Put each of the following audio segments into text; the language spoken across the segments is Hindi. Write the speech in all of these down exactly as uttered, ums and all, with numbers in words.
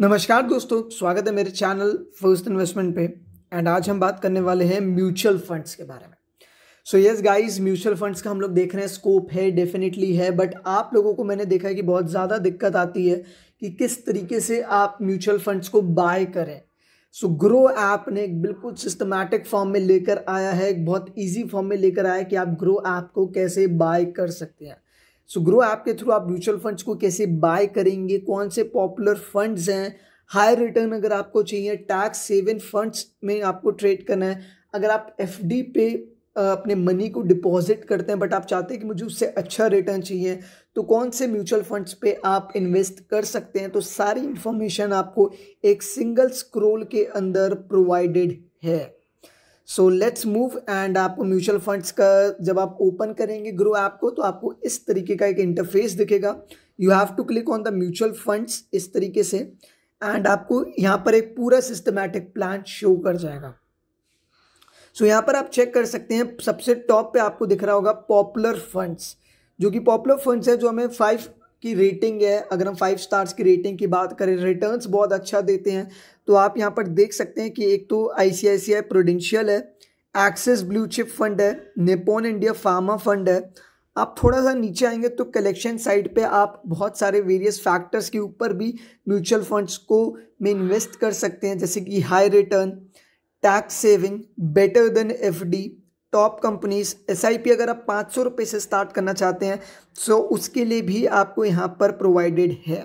नमस्कार दोस्तों, स्वागत है मेरे चैनल फर्स्ट इन्वेस्टमेंट पे। एंड आज हम बात करने वाले हैं म्यूचुअल फंड्स के बारे में। So yes guys, mutual funds का हम लोग देख रहे हैं, स्कोप है, डेफिनेटली है, बट आप लोगों को मैंने देखा है कि बहुत ज़्यादा दिक्कत आती है कि किस तरीके से आप म्यूचुअल फंड्स को बाय करें। सो ग्रो ऐप ने बिल्कुल सिस्टमैटिक फॉर्म में लेकर आया है, एक बहुत ईजी फॉर्म में लेकर आया है कि आप ग्रो ऐप को कैसे बाय कर सकते हैं। सो ग्रो ऐप के थ्रू आप म्यूचुअल फंड्स को कैसे बाय करेंगे, कौन से पॉपुलर फंड्स हैं, हाई रिटर्न अगर आपको चाहिए, टैक्स सेवन फंड्स में आपको ट्रेड करना है, अगर आप एफडी पे अपने मनी को डिपॉजिट करते हैं बट आप चाहते हैं कि मुझे उससे अच्छा रिटर्न चाहिए तो कौन से म्यूचुअल फंड्स पे आप इन्वेस्ट कर सकते हैं। तो सारी इन्फॉर्मेशन आपको एक सिंगल स्क्रोल के अंदर प्रोवाइडेड है। So let's move. एंड आपको म्यूचुअल फंड्स का जब आप ओपन करेंगे ग्रो ऐप को तो आपको इस तरीके का एक इंटरफेस दिखेगा। You have to click on the mutual funds इस तरीके से, एंड आपको यहाँ पर एक पूरा सिस्टमैटिक प्लान शो कर जाएगा। सो so, यहाँ पर आप चेक कर सकते हैं, सबसे टॉप पे आपको दिख रहा होगा पॉपुलर फंड्स, जो कि पॉपुलर फंड्स है जो हमें फाइव की रेटिंग है। अगर हम फाइव स्टार्स की रेटिंग की बात करें, रिटर्न्स बहुत अच्छा देते हैं। तो आप यहाँ पर देख सकते हैं कि एक तो आईसीआईसीआई प्रूडेंशियल है, एक्सिस ब्लू चिप फंड है, निप्पॉन इंडिया फार्मा फंड है। आप थोड़ा सा नीचे आएंगे तो कलेक्शन साइड पे आप बहुत सारे वेरियस फैक्टर्स के ऊपर भी म्यूचुअल फंड्स को में इन्वेस्ट कर सकते हैं, जैसे कि high return, tax saving, better than F D, top companies, SIP. अगर आप पाँच सौ रुपये से स्टार्ट करना चाहते हैं सो उसके लिए भी आपको यहाँ पर प्रोवाइडेड है।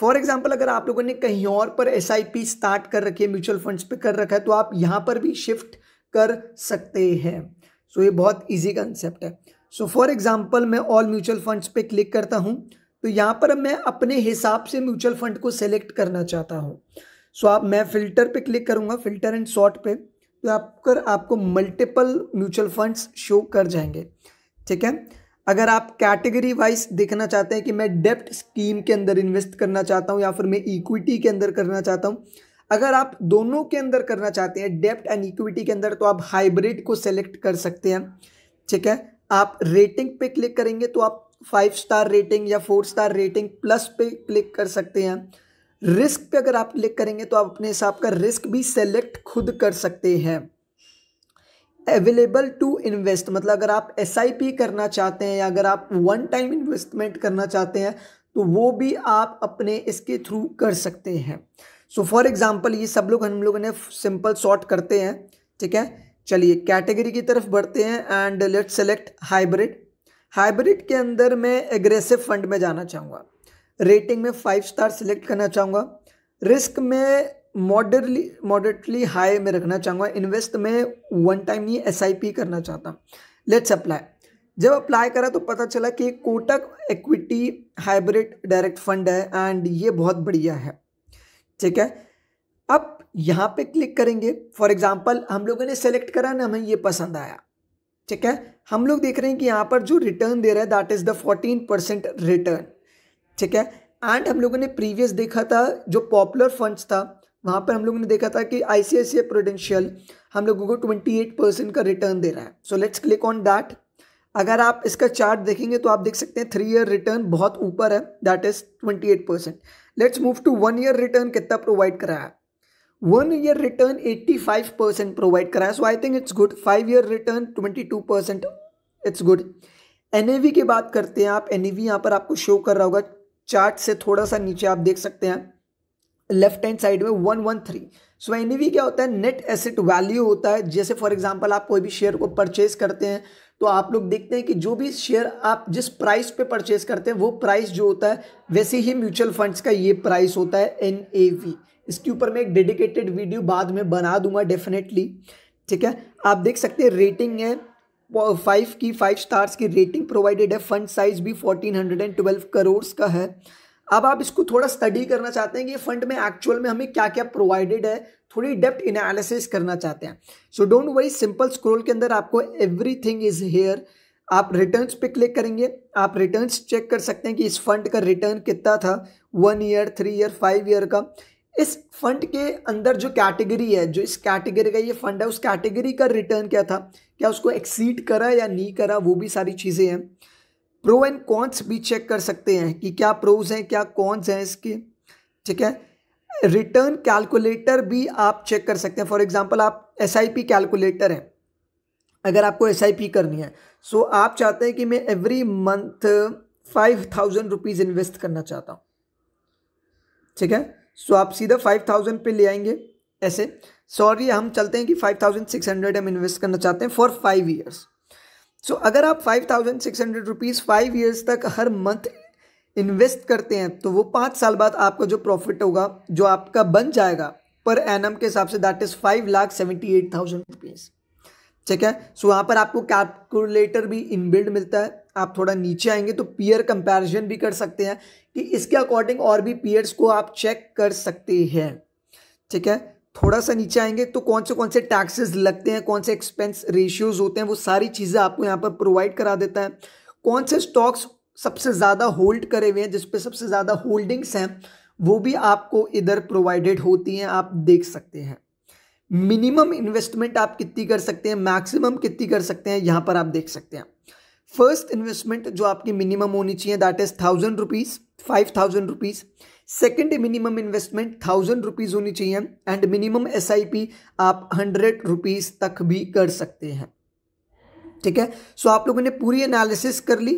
फॉर एग्जाम्पल, अगर आप लोगों ने कहीं और पर एसआईपी स्टार्ट कर रखी है, म्यूचुअल फंड्स पे कर रखा है, तो आप यहाँ पर भी शिफ्ट कर सकते हैं। सो so, ये बहुत इजी कंसेप्ट है। सो फॉर एग्जाम्पल मैं ऑल म्यूचुअल फंड्स पे क्लिक करता हूँ तो यहाँ पर मैं अपने हिसाब से म्यूचुअल फंड को सेलेक्ट करना चाहता हूँ। सो so, आप मैं फिल्टर पे क्लिक करूँगा, फिल्टर एंड सॉर्ट पे, तो आप कर आपको मल्टीपल म्यूचुअल फंड्स शो कर जाएंगे। ठीक है, अगर आप कैटेगरी वाइज देखना चाहते हैं कि मैं डेब्ट स्कीम के अंदर इन्वेस्ट करना चाहता हूं या फिर मैं इक्विटी के अंदर करना चाहता हूं, अगर आप दोनों के अंदर करना चाहते हैं, डेब्ट एंड इक्विटी के अंदर, तो आप हाइब्रिड को सेलेक्ट कर सकते हैं। ठीक है, आप रेटिंग पे क्लिक करेंगे तो आप फाइव स्टार रेटिंग या फोर स्टार रेटिंग प्लस पे क्लिक कर सकते हैं। रिस्क पे अगर आप क्लिक करेंगे तो आप अपने हिसाब का रिस्क भी सेलेक्ट खुद कर सकते हैं। अवेलेबल टू इन्वेस्ट, मतलब अगर आप एस आई पी करना चाहते हैं या अगर आप वन टाइम इन्वेस्टमेंट करना चाहते हैं तो वो भी आप अपने इसके थ्रू कर सकते हैं। सो फॉर एग्जांपल ये सब लोग हम लोगों ने सिंपल सॉर्ट करते हैं। ठीक है, चलिए कैटेगरी की तरफ बढ़ते हैं and let's select hybrid. Hybrid के अंदर मैं एग्रेसिव फंड में जाना चाहूँगा, रेटिंग में फाइव स्टार सेलेक्ट करना चाहूँगा, रिस्क में मॉडरली मॉडरेटली हाई में रखना चाहूँगा, इन्वेस्ट में वन टाइम ही एसआईपी करना चाहता हूँ। Let's apply. जब अप्लाई करा तो पता चला कि Kotak equity hybrid direct fund है एंड ये बहुत बढ़िया है। ठीक है, अब यहाँ पे क्लिक करेंगे। फॉर एग्जांपल हम लोगों ने सेलेक्ट करा ना, हमें ये पसंद आया। ठीक है, हम लोग देख रहे हैं कि यहाँ पर जो रिटर्न दे रहा है that is the fourteen percent return. ठीक है, एंड हम लोगों ने प्रीवियस देखा था जो पॉपुलर फंड्स था, वहाँ पर हम लोगों ने देखा था कि आईसीआईसीआई प्रूडेंशियल हम लोगों को अट्ठाईस परसेंट का रिटर्न दे रहा है। So let's click on that. अगर आप इसका चार्ट देखेंगे तो आप देख सकते हैं थ्री ईयर रिटर्न बहुत ऊपर है, दैट इज अट्ठाईस percent. Let's move to one year return, कितना प्रोवाइड कराया है? वन ईयर रिटर्न पचासी परसेंट प्रोवाइड कराया, so I think it's good. Five year return बाईस परसेंट, इट्स गुड। एनएवी की बात करते हैं, आप एनएवी यहाँ पर आपको शो कर रहा होगा, चार्ट से थोड़ा सा नीचे आप देख सकते हैं लेफ्ट हैंड साइड में one one three. So NAV क्या होता है? नेट एसेट वैल्यू होता है। जैसे फॉर एग्जांपल आप कोई भी शेयर को परचेज करते हैं तो आप लोग देखते हैं कि जो भी शेयर आप जिस प्राइस पे परचेज करते हैं वो प्राइस जो होता है वैसे ही म्यूचुअल फंड्स का ये प्राइस होता है, एनएवी। इसके ऊपर मैं एक डेडिकेटेड वीडियो बाद में बना दूंगा डेफिनेटली। ठीक है, आप देख सकते हैं रेटिंग है फाइव की, फाइव स्टार्स की रेटिंग प्रोवाइडेड है, फंड साइज भी fourteen hundred and twelve crore का है। अब आप इसको थोड़ा स्टडी करना चाहते हैं कि फंड में एक्चुअल में हमें क्या क्या प्रोवाइडेड है, थोड़ी डेप्थ एनालिसिस करना चाहते हैं। So don't worry, simple scroll के अंदर आपको एवरीथिंग इज हियर। आप रिटर्न्स पे क्लिक करेंगे, आप रिटर्न्स चेक कर सकते हैं कि इस फंड का रिटर्न कितना था, one year, three year, five year का। इस फंड के अंदर जो कैटेगरी है, जो इस कैटेगरी का ये फंड है, उस कैटेगरी का रिटर्न क्या था, क्या उसको एक्सीड करा या नहीं करा, वो भी सारी चीज़ें हैं। प्रो एंड कॉन्स भी चेक कर सकते हैं कि क्या प्रोज हैं, क्या कॉन्स हैं इसके। ठीक है, रिटर्न कैलकुलेटर भी आप चेक कर सकते हैं। फॉर एग्जांपल आप एसआईपी कैलकुलेटर है, अगर आपको एसआईपी करनी है, सो so आप चाहते हैं कि मैं every month five thousand rupees invest करना चाहता हूँ, ठीक है। सो so आप सीधा फाइव थाउजेंड पे ले आएंगे ऐसे, सॉरी हम चलते हैं कि फाइव थाउजेंड सिक्स हंड्रेड हम इन्वेस्ट करना चाहते हैं फॉर फाइव ईयर्स। सो अगर आप five thousand six hundred rupees five years तक हर मंथ इन्वेस्ट करते हैं तो वो पाँच साल बाद आपका जो प्रॉफिट होगा, जो आपका बन जाएगा पर एनम के हिसाब से, that is five lakh seventy eight thousand rupees, ठीक है। सो वहाँ पर आपको कैलकुलेटर भी इनबिल्ड मिलता है। आप थोड़ा नीचे आएंगे तो पीयर कंपैरिजन भी कर सकते हैं कि इसके अकॉर्डिंग और भी पीयर्स को आप चेक कर सकते हैं, ठीक है। थोड़ा सा नीचे आएंगे तो कौन से कौन से टैक्सेस लगते हैं, कौन से एक्सपेंस रेशियोज होते हैं, वो सारी चीज़ें आपको यहाँ पर प्रोवाइड करा देता है। कौन से स्टॉक्स सबसे ज़्यादा होल्ड करे हुए हैं, जिस पे सबसे ज़्यादा होल्डिंग्स हैं, वो भी आपको इधर प्रोवाइडेड होती हैं, आप देख सकते हैं। मिनिमम इन्वेस्टमेंट आप कितनी कर सकते हैं, मैक्सिमम कितनी कर सकते हैं, यहाँ पर आप देख सकते हैं। फर्स्ट इन्वेस्टमेंट जो आपकी मिनिमम होनी चाहिए that is thousand rupees, five thousand rupees. Second minimum investment thousand rupees होनी चाहिए and minimum S I P आप हंड्रेड रुपीज़ तक भी कर सकते हैं, ठीक है। सो आप लोगों ने पूरी एनालिसिस कर ली।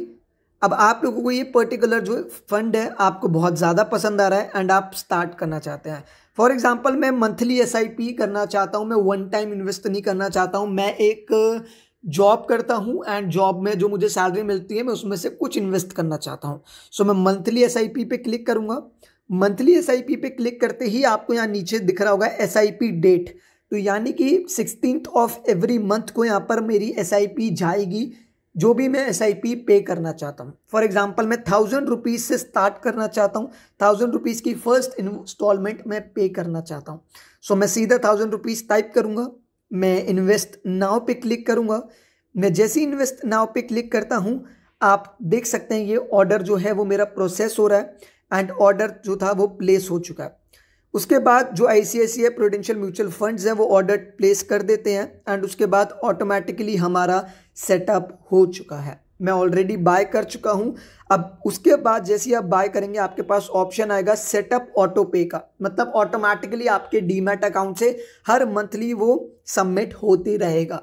अब आप लोगों को ये पर्टिकुलर जो फंड है आपको बहुत ज़्यादा पसंद आ रहा है एंड आप स्टार्ट करना चाहते हैं। फॉर एग्जांपल मैं मंथली एसआईपी करना चाहता हूँ, मैं वन टाइम इन्वेस्ट नहीं करना चाहता हूँ, मैं एक जॉब करता हूँ एंड जॉब में जो मुझे सैलरी मिलती है मैं उसमें से कुछ इन्वेस्ट करना चाहता हूँ। सो मैं मंथली एसआईपी पे क्लिक करूँगा। मंथली एसआईपी पे क्लिक करते ही आपको यहाँ नीचे दिख रहा होगा एसआईपी डेट, तो यानी कि सिक्सटीन ऑफ एवरी मंथ को यहाँ पर मेरी एसआईपी जाएगी, जो भी मैं एस आई पी पे करना चाहता हूँ। फॉर एग्जांपल मैं थाउजेंड रुपीज़ से स्टार्ट करना चाहता हूँ, थाउजेंड रुपीज़ की फर्स्ट इंस्टॉलमेंट मैं पे करना चाहता हूँ। सो so, मैं सीधा थाउजेंड रुपीज़ टाइप करूँगा, मैं इन्वेस्ट नाउ पे क्लिक करूँगा। मैं जैसे ही इन्वेस्ट नाउ पे क्लिक करता हूँ आप देख सकते हैं ये ऑर्डर जो है वो मेरा प्रोसेस हो रहा है एंड ऑर्डर जो था वो प्लेस हो चुका है। उसके बाद जो I C I C I Prudential mutual funds हैं वो ऑर्डर प्लेस कर देते हैं एंड उसके बाद ऑटोमेटिकली हमारा सेटअप हो चुका है। मैं ऑलरेडी बाय कर चुका हूं। अब उसके बाद जैसे ही आप बाय करेंगे आपके पास ऑप्शन आएगा सेटअप ऑटो पे का, मतलब ऑटोमेटिकली आपके डीमैट अकाउंट से हर मंथली वो सबमिट होते रहेगा।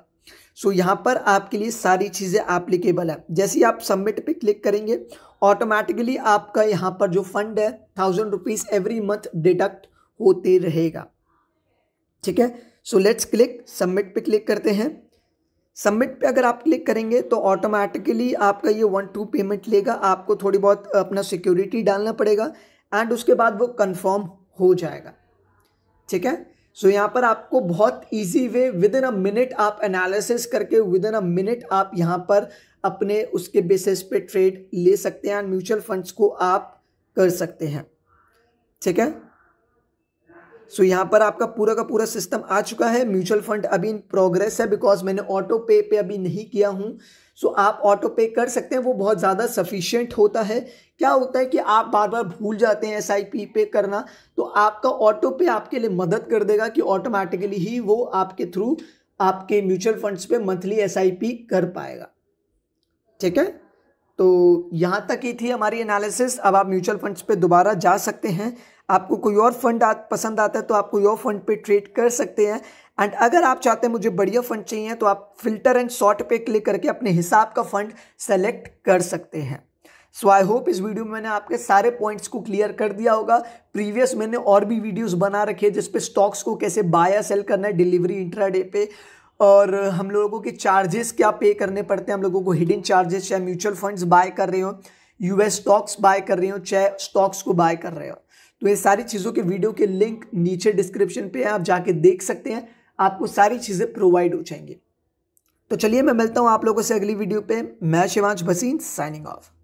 सो so, यहाँ पर आपके लिए सारी चीज़ें एप्लीकेबल है। जैसे ही आप सबमिट पे क्लिक करेंगे ऑटोमेटिकली आपका यहाँ पर जो फंड है thousand rupees every month deduct होते रहेगा, ठीक है। सो लेट्स क्लिक सबमिट पे क्लिक करते हैं। सबमिट पे अगर आप क्लिक करेंगे तो ऑटोमेटिकली आपका ये वन टू पेमेंट लेगा, आपको थोड़ी बहुत अपना सिक्योरिटी डालना पड़ेगा एंड उसके बाद वो कंफर्म हो जाएगा, ठीक है। सो so, यहाँ पर आपको बहुत easy way within a minute आप एनालिसिस करके विद इन अ मिनट आप यहाँ पर अपने उसके बेसिस पे ट्रेड ले सकते हैं एंड म्यूचुअल फंड्स को आप कर सकते हैं, ठीक है। सो so, यहाँ पर आपका पूरा का पूरा सिस्टम आ चुका है। म्यूचुअल फंड अभी इन प्रोग्रेस है बिकॉज मैंने ऑटो पे पे अभी नहीं किया हूँ। सो so, आप ऑटो पे कर सकते हैं, वो बहुत ज़्यादा सफिशिएंट होता है। क्या होता है कि आप बार बार भूल जाते हैं एसआईपी पे करना, तो आपका ऑटो पे आपके लिए मदद कर देगा कि ऑटोमेटिकली ही वो आपके थ्रू आपके म्यूचुअल फंड्स पे मंथली एसआईपी कर पाएगा, ठीक है। तो यहाँ तक ही थी हमारी एनालिसिस। अब आप म्यूचुअल फंड्स पे दोबारा जा सकते हैं। आपको कोई और फंड पसंद आता है तो आप कोई और फंड पे ट्रेड कर सकते हैं एंड अगर आप चाहते हैं मुझे बढ़िया फंड चाहिए तो आप फिल्टर एंड सॉर्ट पे क्लिक करके अपने हिसाब का फंड सेलेक्ट कर सकते हैं। सो आई होप इस वीडियो में मैंने आपके सारे पॉइंट्स को क्लियर कर दिया होगा। प्रीवियस मैंने और भी वीडियोज़ बना रखे हैं जिसपे स्टॉक्स को कैसे बाय या सेल करना है डिलीवरी इंट्राडे पे, और हम लोगों के चार्जेस क्या पे करने पड़ते हैं, हम लोगों को हिडन चार्जेस, चाहे म्यूचुअल फंड्स बाय कर रहे हो, यूएस स्टॉक्स बाय कर रहे हो, चाहे स्टॉक्स को बाय कर रहे हो, तो ये सारी चीज़ों के वीडियो के लिंक नीचे डिस्क्रिप्शन पे है, आप जाके देख सकते हैं, आपको सारी चीज़ें प्रोवाइड हो जाएंगी। तो चलिए मैं मिलता हूँ आप लोगों से अगली वीडियो पे। मैं शिवांश भसीन साइनिंग ऑफ।